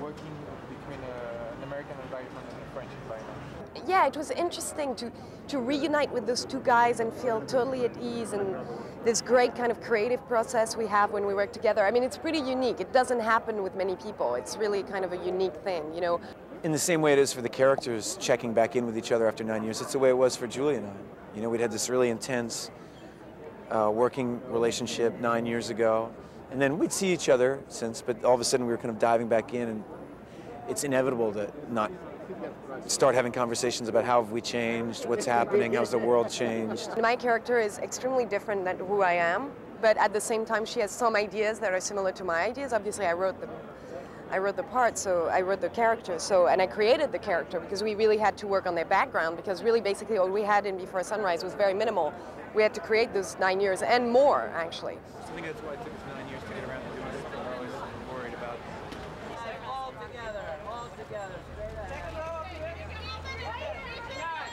Working between an American environment and a French environment. Yeah, it was interesting to reunite with those two guys and feel totally at ease and this great kind of creative process we have when we work together. I mean, it's pretty unique. It doesn't happen with many people. It's really kind of a unique thing, you know. In the same way it is for the characters checking back in with each other after 9 years, it's the way it was for Julia and I. You know, we'd had this really intense working relationship 9 years ago. And then we'd see each other since, but all of a sudden we were kind of diving back in, and it's inevitable to not start having conversations about how have we changed, what's happening, how's the world changed. My character is extremely different than who I am, but at the same time she has some ideas that are similar to my ideas. Obviously I wrote the part, so I wrote the character, and I created the character because we really had to work on their background, because really basically all we had in Before Sunrise was very minimal. We had to create those 9 years and more, actually. I think that's why it took us 9 years to get around to doing this. We're always worried about all together, all together.